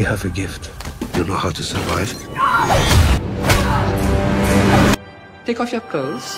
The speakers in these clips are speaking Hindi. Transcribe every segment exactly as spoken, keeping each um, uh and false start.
You have a gift. You know how to survive. Take off your clothes.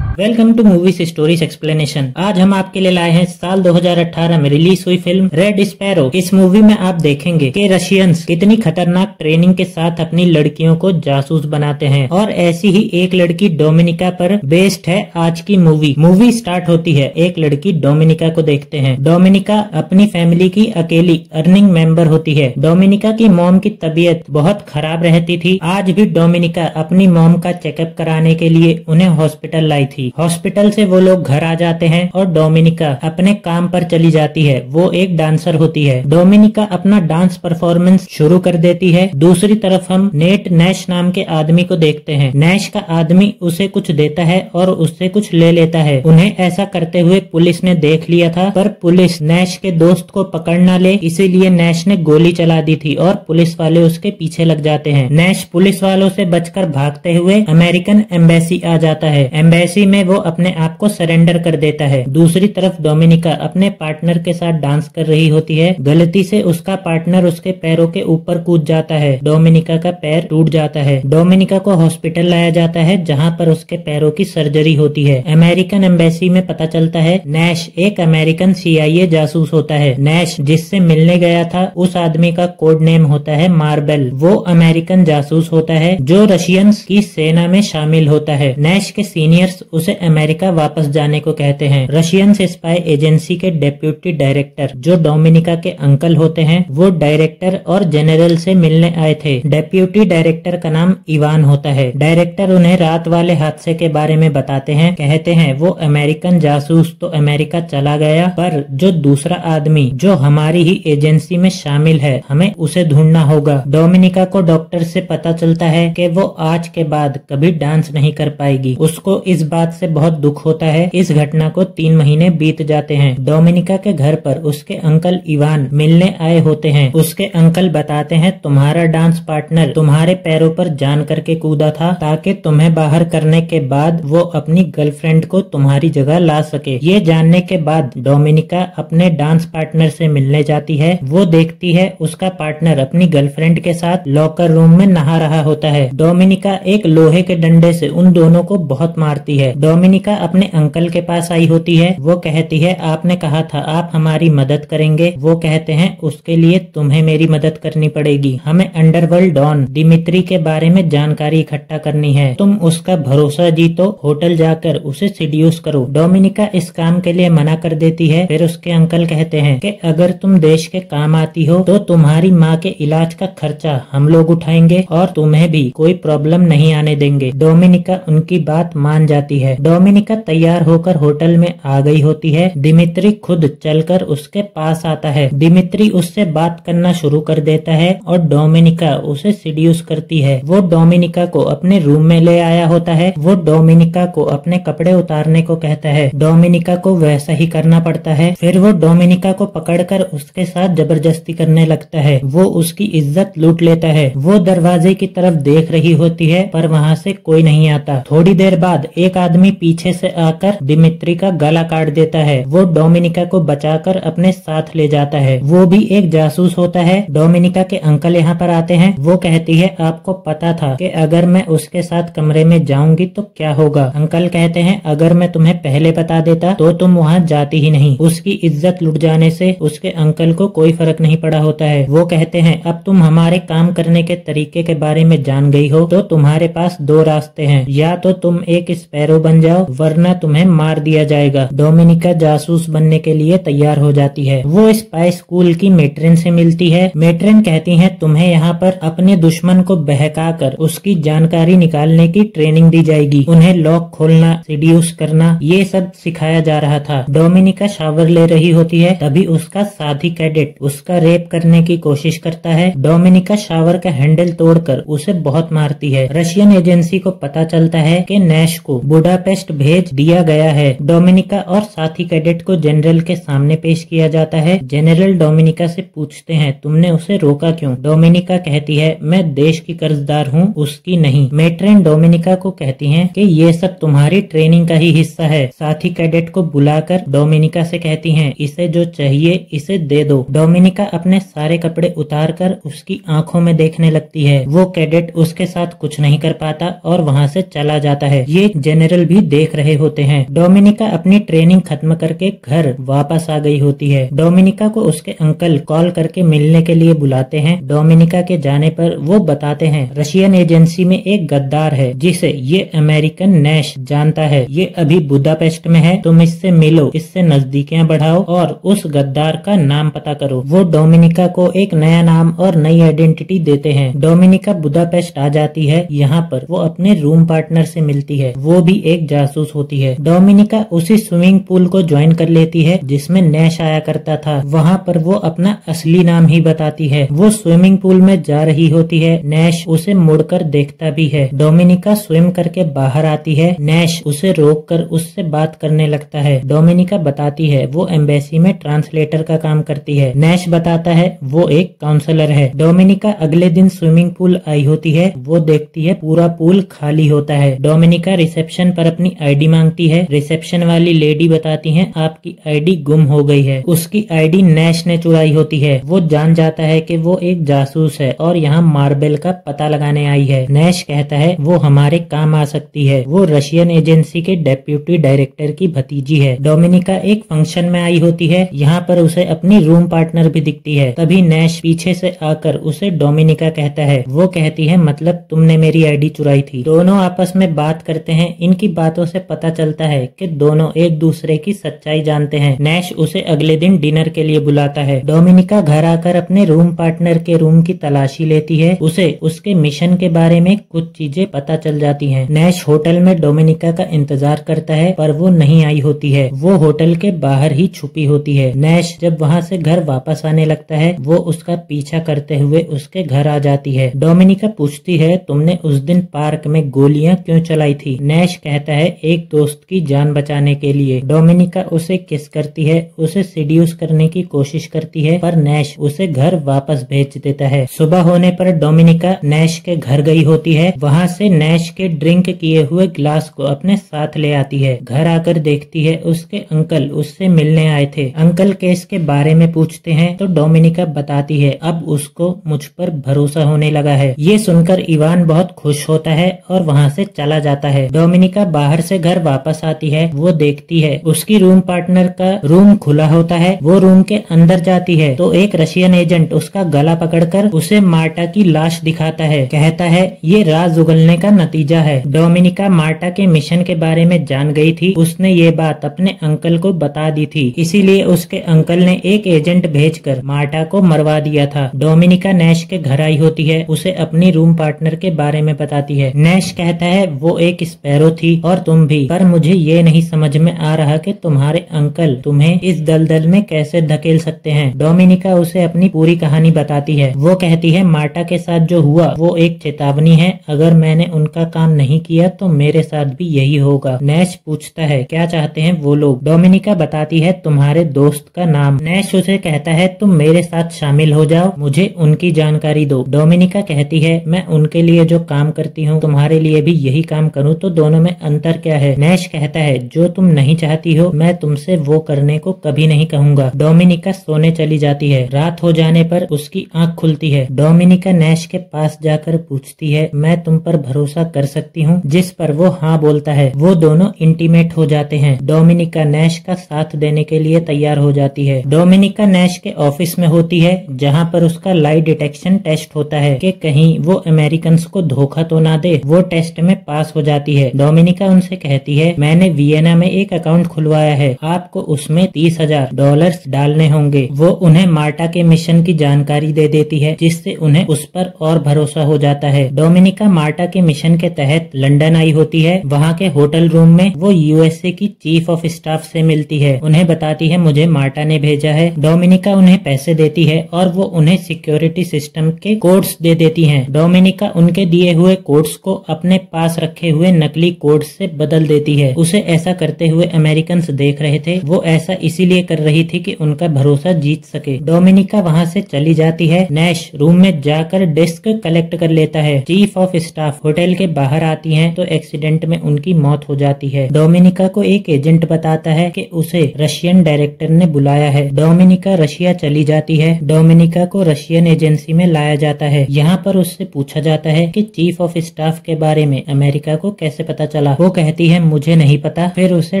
Welcome to movies stories explanation. आज हम आपके लिए लाए हैं साल दो हज़ार अठारह में रिलीज हुई फिल्म रेड स्पैरो। इस मूवी में आप देखेंगे कि रशियंस कितनी खतरनाक ट्रेनिंग के साथ अपनी लड़कियों को जासूस बनाते हैं, और ऐसी ही एक लड़की डोमिनिका पर बेस्ड है आज की मूवी। मूवी स्टार्ट होती है, एक लड़की डोमिनिका को देखते हैं। डोमिनिका अपनी फैमिली की अकेली अर्निंग मेंबर होती है। डोमिनिका की मॉम की तबीयत बहुत खराब रहती थी। आज भी डोमिनिका अपनी मॉम का चेकअप कराने के लिए उन्हें हॉस्पिटल लाई थी। हॉस्पिटल से वो लोग घर आ जाते हैं और डोमिनिका अपने काम पर चली जाती है। वो एक डांसर होती है। डोमिनिका अपना डांस परफॉर्मेंस शुरू कर देती है। दूसरी तरफ हम नेट नैश नाम के आदमी को देखते हैं। नैश का आदमी उसे कुछ देता है और उससे कुछ ले लेता है। उन्हें ऐसा करते हुए पुलिस ने देख लिया था, पर पुलिस नैश के दोस्त को पकड़ ना ले, इसीलिए नैश ने गोली चला दी थी और पुलिस वाले उसके पीछे लग जाते हैं। नैश पुलिस वालों से बचकर भागते हुए अमेरिकन एम्बेसी आ जाता है। एम्बेसी में वो अपने आप को सरेंडर कर देता है। दूसरी तरफ डोमिनिका अपने पार्टनर के साथ डांस कर रही होती है। गलती से उसका पार्टनर उसके पैरों के ऊपर कूद जाता है। डोमिनिका का पैर टूट जाता है। डोमिनिका को हॉस्पिटल लाया जाता है, जहां पर उसके पैरों की सर्जरी होती है। अमेरिकन एम्बेसी में पता चलता है नैश एक अमेरिकन सी आई ए जासूस होता है। नैश जिससे मिलने गया था, उस आदमी का कोड नेम होता है मार्बल। वो अमेरिकन जासूस होता है जो रशियंस की सेना में शामिल होता है। नैश के सीनियर्स उसे अमेरिका वापस जाने को कहते हैं। रशियन स्पाई एजेंसी के डेप्यूटी डायरेक्टर जो डोमिनिका के अंकल होते हैं, वो डायरेक्टर और जनरल से मिलने आए थे। डेप्यूटी डायरेक्टर का नाम इवान होता है। डायरेक्टर उन्हें रात वाले हादसे के बारे में बताते हैं। कहते हैं वो अमेरिकन जासूस तो अमेरिका चला गया, पर जो दूसरा आदमी जो हमारी ही एजेंसी में शामिल है, हमें उसे ढूंढना होगा। डोमिनिका को डॉक्टर से पता चलता है कि वो आज के बाद कभी डांस नहीं कर पाएगी। उसको इस बात से बहुत दुख होता है। इस घटना को तीन महीने बीत जाते हैं। डोमिनिका के घर पर उसके अंकल इवान मिलने आए होते हैं। उसके अंकल बताते हैं तुम्हारा डांस पार्टनर तुम्हारे पैरों पर जान करके कूदा था, ताकि तुम्हें बाहर करने के बाद वो अपनी गर्लफ्रेंड को तुम्हारी जगह ला सके। ये जानने के बाद डोमिनिका अपने डांस पार्टनर से मिलने जाती है। वो देखती है उसका पार्टनर अपनी गर्लफ्रेंड के साथ लॉकर रूम में नहा रहा होता है। डोमिनिका एक लोहे के डंडे से उन दोनों को बहुत मारती है। डोमिनिका अपने अंकल के पास आई होती है। वो कहती है आपने कहा था आप हमारी मदद करेंगे। वो कहते हैं उसके लिए तुम्हें मेरी मदद करनी पड़ेगी। हमें अंडरवर्ल्ड डॉन दिमित्री के बारे में जानकारी इकट्ठा करनी है। तुम उसका भरोसा जीतो, होटल जाकर उसे सिड्यूस करो। डोमिनिका इस काम के लिए मना कर देती है। फिर उसके अंकल कहते हैं कि अगर तुम देश के काम आती हो तो तुम्हारी माँ के इलाज का खर्चा हम लोग उठाएंगे और तुम्हें भी कोई प्रॉब्लम नहीं आने देंगे। डोमिनिका उनकी बात मान जाती है। डोमिनिका तैयार होकर होटल में आ गई होती है। दिमित्री खुद चलकर उसके पास आता है। दिमित्री उससे बात करना शुरू कर देता है और डोमिनिका उसे सीड्यूस करती है। वो डोमिनिका को अपने रूम में ले आया होता है। वो डोमिनिका को अपने कपड़े उतारने को कहता है। डोमिनिका को वैसा ही करना पड़ता है। फिर वो डोमिनिका को पकड़कर उसके साथ जबरदस्ती करने लगता है। वो उसकी इज्जत लूट लेता है। वो दरवाजे की तरफ देख रही होती है, पर वहाँ से कोई नहीं आता। थोड़ी देर बाद एक आदमी आदमी पीछे से आकर दिमित्री का गला काट देता है। वो डोमिनिका को बचाकर अपने साथ ले जाता है। वो भी एक जासूस होता है। डोमिनिका के अंकल यहाँ पर आते हैं। वो कहती है आपको पता था कि अगर मैं उसके साथ कमरे में जाऊंगी तो क्या होगा। अंकल कहते हैं अगर मैं तुम्हें पहले बता देता तो तुम वहाँ जाती ही नहीं। उसकी इज्जत लुट जाने से उसके अंकल को कोई फर्क नहीं पड़ा होता है। वो कहते हैं अब तुम हमारे काम करने के तरीके के बारे में जान गई हो, तो तुम्हारे पास दो रास्ते हैं। या तो तुम एक स्पैरो बन जाओ, वरना तुम्हें मार दिया जाएगा। डोमिनिका जासूस बनने के लिए तैयार हो जाती है। वो स्पाई स्कूल की मेट्रन से मिलती है। मेट्रन कहती है तुम्हें यहाँ पर अपने दुश्मन को बहकाकर उसकी जानकारी निकालने की ट्रेनिंग दी जाएगी। उन्हें लॉक खोलना, सीड्यूस करना, ये सब सिखाया जा रहा था। डोमिनिका शावर ले रही होती है, तभी उसका साथी कैडेट उसका रेप करने की कोशिश करता है। डोमिनिका शावर का हैंडल तोड़कर उसे बहुत मारती है। रशियन एजेंसी को पता चलता है कि नैश को बुढ़ा बुडापेस्ट भेज दिया गया है। डोमिनिका और साथी कैडेट को जनरल के सामने पेश किया जाता है। जनरल डोमिनिका से पूछते हैं, तुमने उसे रोका क्यों? डोमिनिका कहती है, मैं देश की कर्जदार हूँ, उसकी नहीं। मेट्रेन डोमिनिका को कहती है कि ये सब तुम्हारी ट्रेनिंग का ही हिस्सा है। साथी कैडेट को बुलाकर डोमिनिका से कहती है, इसे जो चाहिए इसे दे दो। डोमिनिका अपने सारे कपड़े उतार कर उसकी आंखों में देखने लगती है। वो कैडेट उसके साथ कुछ नहीं कर पाता और वहाँ से चला जाता है। ये जनरल भी देख रहे होते हैं। डोमिनिका अपनी ट्रेनिंग खत्म करके घर वापस आ गई होती है। डोमिनिका को उसके अंकल कॉल करके मिलने के लिए बुलाते हैं। डोमिनिका के जाने पर वो बताते हैं, रशियन एजेंसी में एक गद्दार है जिसे ये अमेरिकन नैश जानता है। ये अभी बुडापेस्ट में है, तुम इससे मिलो, इससे नजदीकियां बढ़ाओ और उस गद्दार का नाम पता करो। वो डोमिनिका को एक नया नाम और नई आइडेंटिटी देते हैं। डोमिनिका बुडापेस्ट आ जाती है। यहाँ पर वो अपने रूम पार्टनर से मिलती है, वो भी एक जासूस होती है। डोमिनिका उसी स्विमिंग पूल को ज्वाइन कर लेती है जिसमें नैश आया करता था। वहाँ पर वो अपना असली नाम ही बताती है। वो स्विमिंग पूल में जा रही होती है। नैश उसे मुड़कर देखता भी है। डोमिनिका स्विम करके बाहर आती है। नैश उसे रोककर उससे बात करने लगता है। डोमिनिका बताती है वो एम्बेसी में ट्रांसलेटर का काम करती है। नैश बताता है वो एक काउंसलर है। डोमिनिका अगले दिन स्विमिंग पूल आई होती है। वो देखती है पूरा पूल खाली होता है। डोमिनिका रिसेप्शन पर अपनी आईडी मांगती है। रिसेप्शन वाली लेडी बताती है आपकी आईडी गुम हो गई है। उसकी आईडी नैश ने चुराई होती है। वो जान जाता है कि वो एक जासूस है और यहाँ मार्बल का पता लगाने आई है। नैश कहता है वो हमारे काम आ सकती है। वो रशियन एजेंसी के डेप्यूटी डायरेक्टर की भतीजी है। डोमिनिका एक फंक्शन में आई होती है। यहाँ पर उसे अपनी रूम पार्टनर भी दिखती है। तभी नैश पीछे से आकर उसे डोमिनिका कहता है। वो कहती है मतलब तुमने मेरी आईडी चुराई थी। दोनों आपस में बात करते हैं। इनकी बातों से पता चलता है कि दोनों एक दूसरे की सच्चाई जानते हैं। नैश उसे अगले दिन डिनर के लिए बुलाता है। डोमिनिका घर आकर अपने रूम पार्टनर के रूम की तलाशी लेती है। उसे उसके मिशन के बारे में कुछ चीजें पता चल जाती हैं। नैश होटल में डोमिनिका का इंतजार करता है पर वो नहीं आई होती है। वो होटल के बाहर ही छुपी होती है। नैश जब वहाँ से घर वापस आने लगता है वो उसका पीछा करते हुए उसके घर आ जाती है। डोमिनिका पूछती है तुमने उस दिन पार्क में गोलियाँ क्यों चलाई थी? नैश कहता है एक दोस्त की जान बचाने के लिए। डोमिनिका उसे किस करती है, उसे सीड्यूस करने की कोशिश करती है पर नैश उसे घर वापस भेज देता है। सुबह होने पर डोमिनिका नैश के घर गई होती है। वहाँ से नैश के ड्रिंक किए हुए ग्लास को अपने साथ ले आती है। घर आकर देखती है उसके अंकल उससे मिलने आए थे। अंकल केस के बारे में पूछते हैं तो डोमिनिका बताती है अब उसको मुझ पर भरोसा होने लगा है। ये सुनकर इवान बहुत खुश होता है और वहाँ से चला जाता है। डोमिनिका बाहर से घर वापस आती है। वो देखती है उसकी रूम पार्टनर का रूम खुला होता है। वो रूम के अंदर जाती है तो एक रशियन एजेंट उसका गला पकड़कर उसे मार्टा की लाश दिखाता है। कहता है ये राज उगलने का नतीजा है। डोमिनिका मार्टा के मिशन के बारे में जान गई थी। उसने ये बात अपने अंकल को बता दी थी, इसीलिए उसके अंकल ने एक एजेंट भेजकर मार्टा को मरवा दिया था। डोमिनिका नैश के घर आई होती है। उसे अपनी रूम पार्टनर के बारे में बताती है। नैश कहता है वो एक स्पैरो थी और तुम भी, पर मुझे ये नहीं समझ में आ रहा कि तुम्हारे अंकल तुम्हें इस दलदल में कैसे धकेल सकते हैं। डोमिनिका उसे अपनी पूरी कहानी बताती है। वो कहती है मार्टा के साथ जो हुआ वो एक चेतावनी है, अगर मैंने उनका काम नहीं किया तो मेरे साथ भी यही होगा। नैश पूछता है क्या चाहते हैं वो लोग? डोमिनिका बताती है तुम्हारे दोस्त का नाम। नैश उसे कहता है तुम मेरे साथ शामिल हो जाओ, मुझे उनकी जानकारी दो। डोमिनिका कहती है मैं उनके लिए जो काम करती हूँ तुम्हारे लिए भी यही काम करूँ तो दोनों में अंतर क्या है? नैश कहता है जो तुम नहीं चाहती हो मैं तुमसे वो करने को कभी नहीं कहूँगा। डोमिनिका सोने चली जाती है। रात हो जाने पर उसकी आँख खुलती है। डोमिनिका नैश के पास जाकर पूछती है मैं तुम पर भरोसा कर सकती हूँ, जिस पर वो हाँ बोलता है। वो दोनों इंटीमेट हो जाते हैं। डोमिनिका नैश का साथ देने के लिए तैयार हो जाती है। डोमिनिका नैश के ऑफिस में होती है जहाँ पर उसका लाई डिटेक्शन टेस्ट होता है कि कहीं वो अमेरिकन्स को धोखा तो ना दे। वो टेस्ट में पास हो जाती है। डोमिनिका उनसे कहती है मैंने वियना में एक अकाउंट खुलवाया है, आपको उसमें तीस हजार डॉलर डालने होंगे। वो उन्हें मार्टा के मिशन की जानकारी दे देती है जिससे उन्हें उस पर और भरोसा हो जाता है। डोमिनिका मार्टा के मिशन के तहत लंदन आई होती है। वहाँ के होटल रूम में वो यूएसए की चीफ ऑफ स्टाफ से मिलती है। उन्हें बताती है मुझे मार्टा ने भेजा है। डोमिनिका उन्हें पैसे देती है और वो उन्हें सिक्योरिटी सिस्टम के कोड्स दे देती हैं। डोमिनिका उनके दिए हुए कोड्स को अपने पास रखे हुए नकली कोड उससे बदल देती है। उसे ऐसा करते हुए अमेरिकन देख रहे थे। वो ऐसा इसीलिए कर रही थी कि उनका भरोसा जीत सके। डोमिनिका वहाँ से चली जाती है। नैश रूम में जाकर डेस्क कलेक्ट कर लेता है। चीफ ऑफ स्टाफ होटल के बाहर आती हैं तो एक्सीडेंट में उनकी मौत हो जाती है। डोमिनिका को एक एजेंट बताता है कि उसे रशियन डायरेक्टर ने बुलाया है। डोमिनिका रशिया चली जाती है। डोमिनिका को रशियन एजेंसी में लाया जाता है। यहाँ पर उससे पूछा जाता है कि चीफ ऑफ स्टाफ के बारे में अमेरिका को कैसे पता चला। वो कहती है मुझे नहीं पता। फिर उसे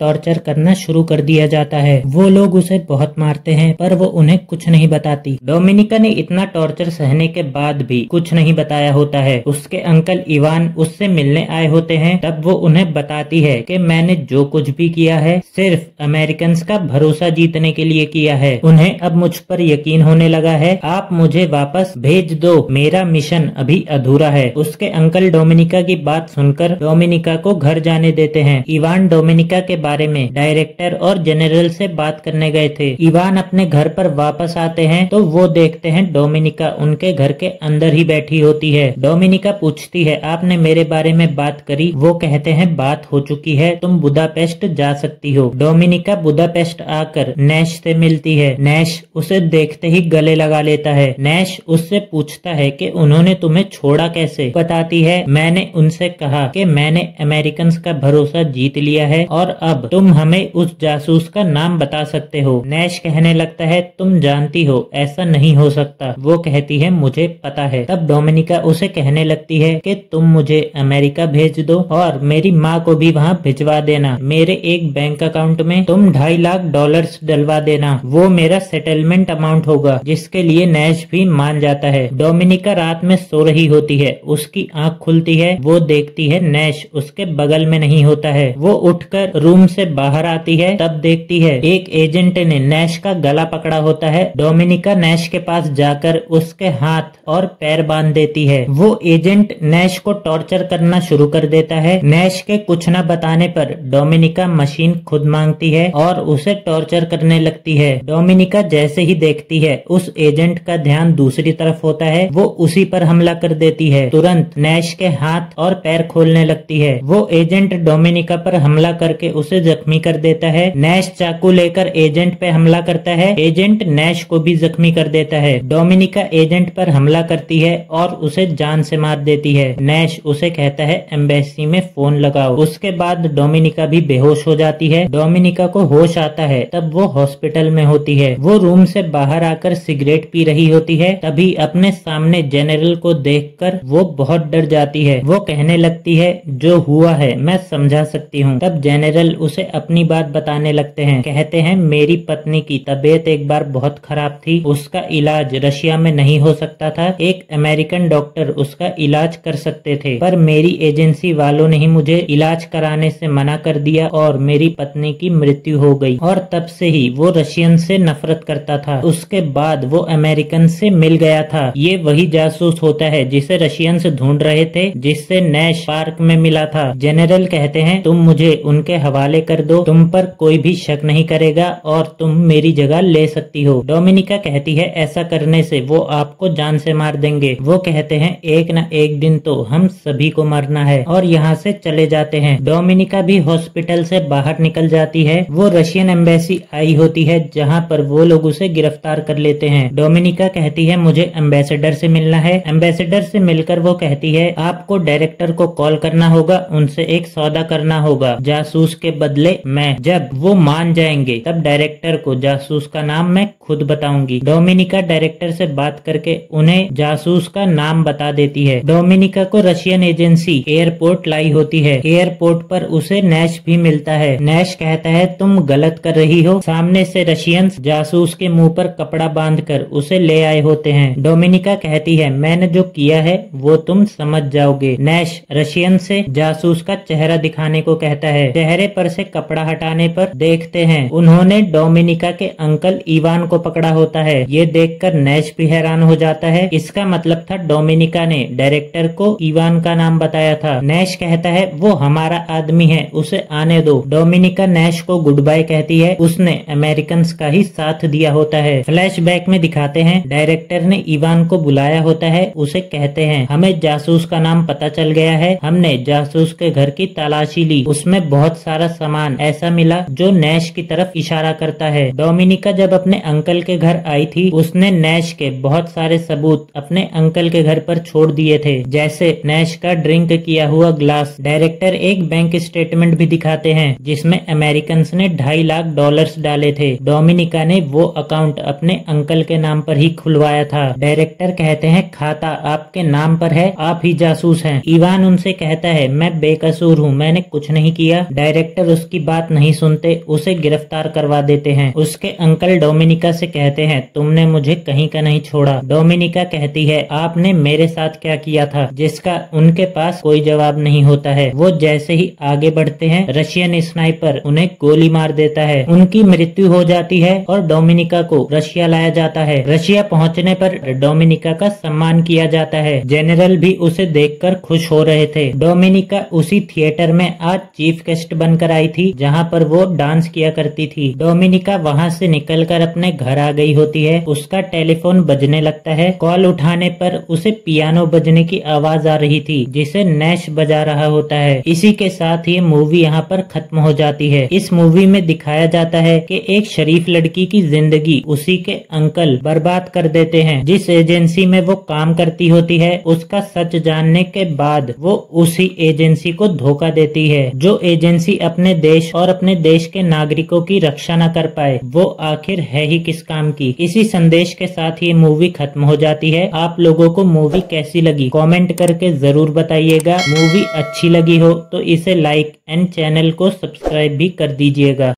टॉर्चर करना शुरू कर दिया जाता है। वो लोग उसे बहुत मारते हैं पर वो उन्हें कुछ नहीं बताती। डोमिनिका ने इतना टॉर्चर सहने के बाद भी कुछ नहीं बताया होता है। उसके अंकल इवान उससे मिलने आए होते हैं। तब वो उन्हें बताती है कि मैंने जो कुछ भी किया है सिर्फ अमेरिकन का भरोसा जीतने के लिए किया है। उन्हें अब मुझ पर यकीन होने लगा है। आप मुझे वापस भेज दो, मेरा मिशन अभी अधूरा है। उसके अंकल डोमिनिका की बात सुनकर डोमिनिका को घर जाने देते हैं। इवान डोमिनिका के बारे में डायरेक्टर और जनरल से बात करने गए थे। इवान अपने घर पर वापस आते हैं तो वो देखते हैं डोमिनिका उनके घर के अंदर ही बैठी होती है। डोमिनिका पूछती है आपने मेरे बारे में बात करी। वो कहते हैं बात हो चुकी है, तुम बुदापेस्ट जा सकती हो। डोमिनिका बुदापेस्ट आकर नैश से मिलती है। नैश उसे देखते ही गले लगा लेता है। नैश उससे पूछता है कि उन्होंने तुम्हें छोड़ा कैसे। बताती है मैंने उनसे कहा कि मैंने अमेरिकन का भरोसा जीत लिया है और अब तुम हमें उस जासूस का नाम बता सकते हो। नैश कहने लगता है तुम जानती हो ऐसा नहीं हो सकता। वो कहती है मुझे पता है। तब डोमिनिका उसे कहने लगती है कि तुम मुझे अमेरिका भेज दो और मेरी माँ को भी वहाँ भिजवा देना। मेरे एक बैंक अकाउंट में तुम ढाई लाख डॉलर्स डलवा देना, वो मेरा सेटलमेंट अमाउंट होगा। जिसके लिए नैश भी मान जाता है। डोमिनिका रात में सो रही होती है। उसकी आँख खुलती है। वो देखती है नैश उसके बगल में नहीं होता है। वो उठकर रूम से बाहर आती है। तब देखती है एक एजेंट ने नैश का गला पकड़ा होता है। डोमिनिका नैश के पास जाकर उसके हाथ और पैर बांध देती है। वो एजेंट नैश को टॉर्चर करना शुरू कर देता है। नैश के कुछ न बताने पर डोमिनिका मशीन खुद मांगती है और उसे टॉर्चर करने लगती है। डोमिनिका जैसे ही देखती है उस एजेंट का ध्यान दूसरी तरफ होता है। वो उसी पर हमला कर देती है। तुरंत नैश के हाथ और पैर खोलने लगती है। वो एजेंट डोमिनिका पर हमला करके उसे जख्मी कर देता है। नैश चाकू लेकर एजेंट पे हमला करता है। एजेंट नैश को भी जख्मी कर देता है। डोमिनिका एजेंट पर हमला करती है और उसे जान से मार देती है। नैश उसे कहता है एम्बेसी में फोन लगाओ। उसके बाद डोमिनिका भी बेहोश हो जाती है। डोमिनिका को होश आता है। तब वो हॉस्पिटल में होती है। वो रूम से बाहर आकर सिगरेट पी रही होती है। तभी अपने सामने जनरल को देखकर वो बहुत डर जाती है। वो कहने लगती है जो हुआ है मैं समझा सकती हूँ। तब जनरल उसे अपनी बात बताने लगते हैं। कहते हैं मेरी पत्नी की तबीयत एक बार बहुत खराब थी। उसका इलाज रशिया में नहीं हो सकता था। एक अमेरिकन डॉक्टर उसका इलाज कर सकते थे पर मेरी एजेंसी वालों ने ही मुझे इलाज कराने से मना कर दिया और मेरी पत्नी की मृत्यु हो गई। और तब से ही वो रशियन से नफरत करता था। उसके बाद वो अमेरिकन से मिल गया था। ये वही जासूस होता है जिसे रशियन से ढूंढ रहे थे, जिससे नैश पार्क में मिला था। जनरल कहते हैं तुम मुझे उनके हवाले कर दो, तुम पर कोई भी शक नहीं करेगा और तुम मेरी जगह ले सकती हो। डोमिनिका कहती है ऐसा करने से वो आपको जान से मार देंगे। वो कहते हैं एक न एक दिन तो हम सभी को मरना है और यहाँ से चले जाते हैं। डोमिनिका भी हॉस्पिटल से बाहर निकल जाती है। वो रशियन एम्बेसी आई होती है जहाँ पर वो लोग उसे गिरफ्तार कर लेते हैं। डोमिनिका कहती है मुझे एम्बेसडर से मिलना है। एम्बेसडर से मिलकर वो कहती है आपको डायरेक्टर को कॉल करना होगा, उनसे एक सौदा करना होगा जासूस के बदले मैं। जब वो मान जाएंगे तब डायरेक्टर को जासूस का नाम मैं खुद बताऊंगी। डोमिनिका डायरेक्टर से बात करके उन्हें जासूस का नाम बता देती है। डोमिनिका को रशियन एजेंसी एयरपोर्ट लाई होती है। एयरपोर्ट पर उसे नैश भी मिलता है। नैश कहता है तुम गलत कर रही हो। सामने से रशियंस जासूस के मुंह पर कपड़ा बांधकर उसे ले आए होते हैं। डोमिनिका कहती है मैंने जो किया है वो तुम समझ जाओगे। नैश रशियन से जासूस का चेहरा दिखाने को कहता है। चेहरे पर से कपड़ा हटाने पर देखते हैं उन्होंने डोमिनिका के अंकल इवान को पकड़ा होता है। ये देखकर नैश भी हैरान हो जाता है। इसका मतलब था डोमिनिका ने डायरेक्टर को इवान का नाम बताया था। नैश कहता है वो हमारा आदमी है, उसे आने दो। डोमिनिका नैश को गुड बाय कहती है। उसने अमेरिकन्स का ही साथ दिया होता है। फ्लैशबैक में दिखाते हैं डायरेक्टर ने इवान को बुलाया होता है। उसे कहते हैं हमें जासूस का नाम पता चल गया है, हमने जासूस के घर घर की तलाशी ली। उसमें बहुत सारा सामान ऐसा मिला जो नैश की तरफ इशारा करता है। डोमिनिका जब अपने अंकल के घर आई थी उसने नैश के बहुत सारे सबूत अपने अंकल के घर पर छोड़ दिए थे, जैसे नैश का ड्रिंक किया हुआ ग्लास। डायरेक्टर एक बैंक स्टेटमेंट भी दिखाते हैं जिसमें अमेरिकन्स ने ढाई लाख डॉलर्स डाले थे। डोमिनिका ने वो अकाउंट अपने अंकल के नाम पर ही खुलवाया था। डायरेक्टर कहते हैं खाता आपके नाम पर है, आप ही जासूस हैं। इवान उनसे कहता है मैं बेकसूर हूँ, मैंने कुछ नहीं किया। डायरेक्टर उसकी बात नहीं सुनते, उसे गिरफ्तार करवा देते हैं। उसके अंकल डोमिनिका से कहते हैं तुमने मुझे कहीं का नहीं छोड़ा। डोमिनिका कहती है आपने मेरे साथ क्या किया था, जिसका उनके पास कोई जवाब नहीं होता है। वो जैसे ही आगे बढ़ते हैं रशियन स्नाइपर उन्हें गोली मार देता है। उनकी मृत्यु हो जाती है और डोमिनिका को रशिया लाया जाता है। रशिया पहुंचने पर डोमिनिका का सम्मान किया जाता है। जनरल भी उसे देखकर खुश हो रहे थे। डोमिनिका उसी थिएटर में आज चीफ गेस्ट बनकर आई थी जहां पर वो डांस किया करती थी। डोमिनिका वहां से निकलकर अपने घर आ गई होती है। उसका टेलीफोन बजने लगता है। कॉल उठाने पर उसे पियानो बजने की आवाज आ रही थी जिसे नैश बजा रहा होता है। इसी के साथ ये मूवी यहाँ पर खत्म हो जाती है। इस मूवी में दिखाया जाता है कि एक शरीफ लड़की की जिंदगी उसी के अंकल बर्बाद कर देते हैं। जिस एजेंसी में वो काम करती होती है उसका सच जानने के बाद वो उसी एजेंसी को धोखा देती है। जो एजेंसी अपने देश और अपने देश के नागरिकों की रक्षा न कर पाए वो आखिर है ही किस काम की। इसी संदेश के साथ ये मूवी खत्म हो जाती है। आप लोगों को मूवी कैसी लगी कमेंट करके जरूर बताइएगा। मूवी अच्छी लगी हो तो इसे लाइक एंड चैनल को सब्सक्राइब भी कर दीजिएगा।